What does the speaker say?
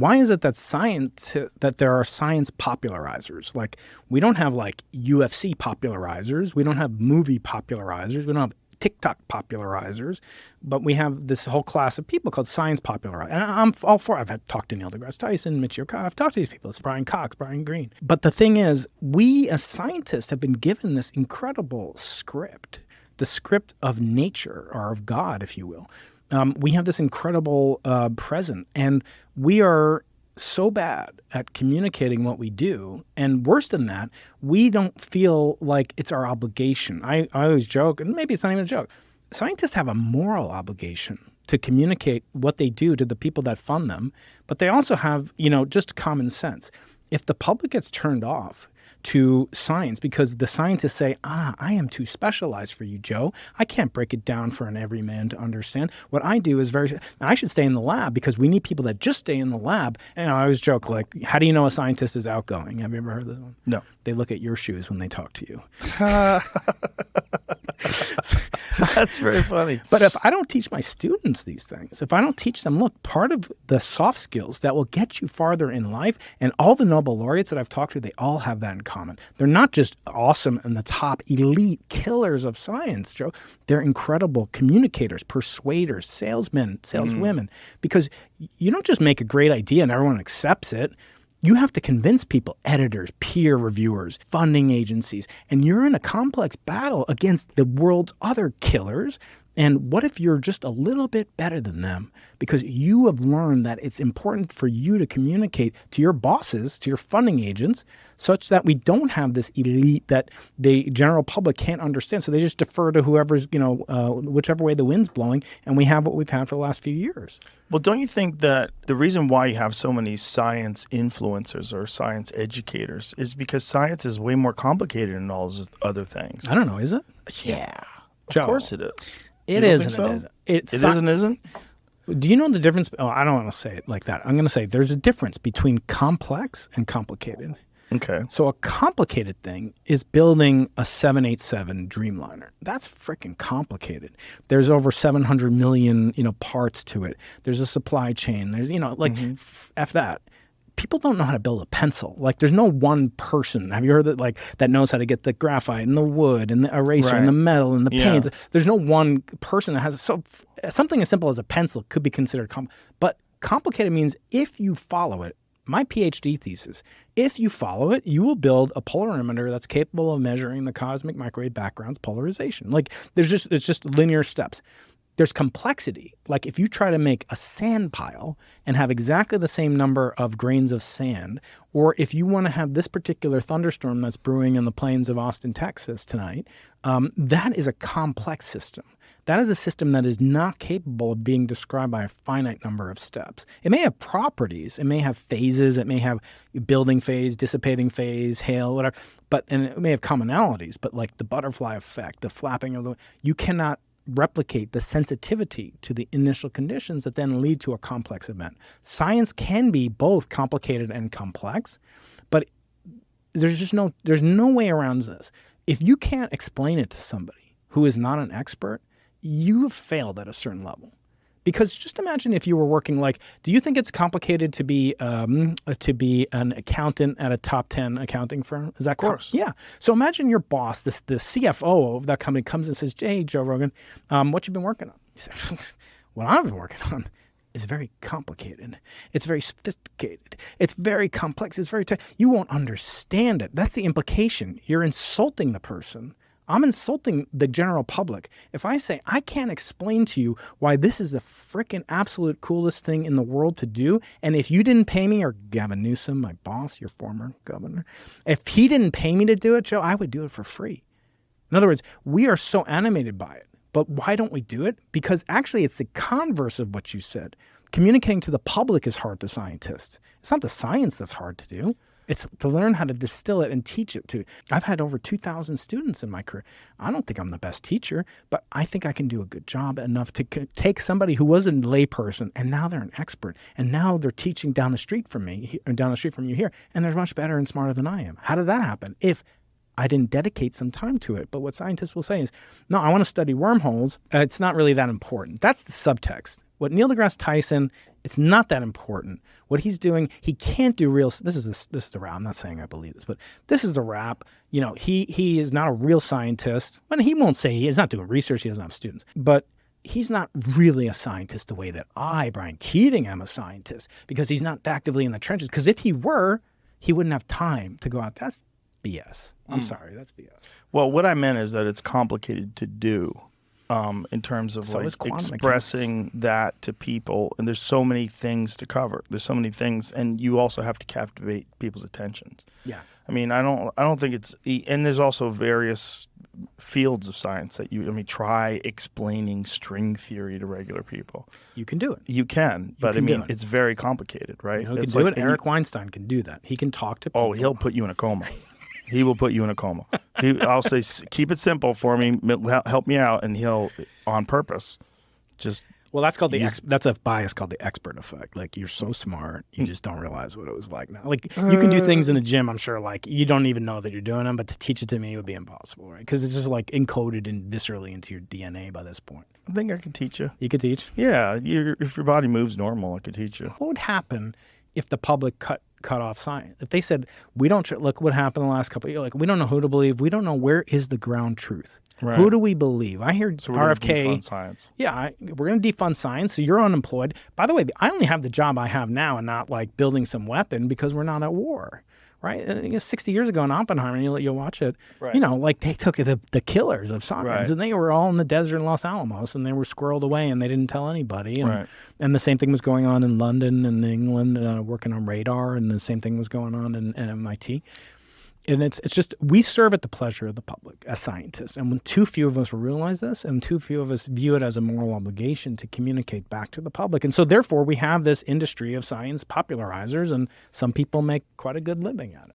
why is it that there are science popularizers? Like, we don't have like UFC popularizers, we don't have movie popularizers, we don't have TikTok popularizers, but we have this whole class of people called science popularizers. And I'm all for it. I've talked to Neil deGrasse Tyson, Michio Kaku. I've talked to these people. It's Brian Cox, Brian Green. But the thing is, we as scientists have been given this incredible script, the script of nature or of God, if you will. We have this incredible present, and we are so bad at communicating what we do, and worse than that, we don't feel like it's our obligation. I always joke, and maybe it's not even a joke, scientists have a moral obligation to communicate what they do to the people that fund them, but they also have, you know, just common sense. If the public gets turned off to science because the scientists say, ah, I am too specialized for you, Joe. I can't break it down for an everyman to understand. What I do is very, I should stay in the lab because we need people that just stay in the lab. And I always joke, like, how do you know a scientist is outgoing? Have you ever heard this one? No. They look at your shoes when they talk to you. That's very funny. But if I don't teach my students these things, if I don't teach them, look, part of the soft skills that will get you farther in life, and all the Nobel laureates that I've talked to, they all have that in common. They're not just awesome and the top elite killers of science, Joe. They're incredible communicators, persuaders, salesmen, saleswomen, because you don't just make a great idea and everyone accepts it. You have to convince people, editors, peer reviewers, funding agencies, and you're in a complex battle against the world's other killers. And what if you're just a little bit better than them because you have learned that it's important for you to communicate to your bosses, to your funding agents, such that we don't have this elite that the general public can't understand. So they just defer to whoever's, you know, whichever way the wind's blowing. And we have what we've had for the last few years. Well, don't you think that the reason why you have so many science influencers or science educators is because science is way more complicated than all those other things? I don't know. Is it? Yeah. Joe. Of course it is. It is and so? It isn't. It is and isn't? Do you know the difference? Oh, I don't want to say it like that. I'm going to say there's a difference between complex and complicated. Okay. So a complicated thing is building a 787 Dreamliner. That's freaking complicated. There's over 700 million, you know, parts to it. There's a supply chain. There's, you know, like F that. People don't know how to build a pencil. Like, there's no one person. Have you heard that? Like, that knows how to get the graphite and the wood and the eraser and the metal and the paint. There's no one person that has something as simple as a pencil could be considered but complicated means if you follow it. My PhD thesis, if you follow it, you will build a polarimeter that's capable of measuring the cosmic microwave background's polarization. Like, there's just it's just linear steps. There's complexity. Like, if you try to make a sand pile and have exactly the same number of grains of sand, or if you want to have this particular thunderstorm that's brewing in the plains of Austin, Texas tonight, that is a complex system. That is a system that is not capable of being described by a finite number of steps. It may have properties, it may have phases, it may have building phase, dissipating phase, hail, whatever, and it may have commonalities, but like the butterfly effect, the flapping of the, you cannot replicate the sensitivity to the initial conditions that then lead to a complex event. Science can be both complicated and complex, but there's just no way around this. If you can't explain it to somebody who is not an expert, you have failed at a certain level. Because just imagine if you were working like, do you think it's complicated to be an accountant at a top 10 accounting firm? Is that of course? Yeah. So imagine your boss, the CFO of that company, comes and says, "Hey, Joe Rogan, what you been working on?" You say, "What I've been working on is very complicated. It's very sophisticated. It's very complex. It's very tough. You won't understand it." That's the implication. You're insulting the person. I'm insulting the general public. If I say, I can't explain to you why this is the frickin' absolute coolest thing in the world to do, and if you didn't pay me, or Gavin Newsom, my boss, your former governor, if he didn't pay me to do it, Joe, I would do it for free. In other words, we are so animated by it, but why don't we do it? Because actually it's the converse of what you said. Communicating to the public is hard to scientists. It's not the science that's hard to do. It's to learn how to distill it and teach it to. I've had over 2,000 students in my career. I don't think I'm the best teacher, but I think I can do a good job enough to take somebody who was a layperson and now they're an expert and now they're teaching down the street from me, or down the street from you here, and they're much better and smarter than I am. How did that happen? If I didn't dedicate some time to it. But what scientists will say is, no, I want to study wormholes. It's not really that important. That's the subtext. What Neil deGrasse Tyson, it's not that important. What he's doing, he can't do real. This is the rap. I'm not saying I believe this, but this is the rap. You know, he is not a real scientist. And he won't say he's not doing research. He doesn't have students, but he's not really a scientist the way that I, Brian Keating, am a scientist, because he's not actively in the trenches. Because if he were, he wouldn't have time to go out. That's BS. I'm sorry, that's BS. Well, what I meant is that it's complicated to do. In terms of like expressing that to people, and there's so many things to cover. There's so many things, and you also have to captivate people's attentions. Yeah, I mean, I don't think it's, and there's also various fields of science that you, I mean, try explaining string theory to regular people. You can do it. You can, but you can, I mean, it's very complicated, right? You know, who can do it? Eric Weinstein can do that. He can talk to people. Oh, he'll put you in a coma. He will put you in a coma. I'll say, keep it simple for me, help me out, and he'll, on purpose, just... Well, that's called the that's a bias called the expert effect. Like, you're so smart, you just don't realize what it was like now. Like, you can do things in the gym, I'm sure, like, you don't even know that you're doing them, but to teach it to me would be impossible, right? Because it's just, like, encoded and viscerally into your DNA by this point. I think I could teach you. You could teach? Yeah. If your body moves normal, I could teach you. What would happen if the public cut off science? If they said, we don't, look what happened the last couple of years, like, we don't know who to believe, we don't know where is the ground truth. Right. Who do we believe? I hear so RFK. Defund science. Yeah, we're going to defund science, so you're unemployed. By the way, I only have the job I have now and not like building some weapon because we're not at war, right? I guess 60 years ago in Oppenheimer, you'll watch it, right. You know, like they took the killers of science, right. And they were all in the desert in Los Alamos and they were squirreled away and they didn't tell anybody. And, right. And the same thing was going on in London and England working on radar, and the same thing was going on in MIT. And it's just, we serve at the pleasure of the public as scientists. And when too few of us realize this, and too few of us view it as a moral obligation to communicate back to the public. And so therefore we have this industry of science popularizers, and some people make quite a good living at it.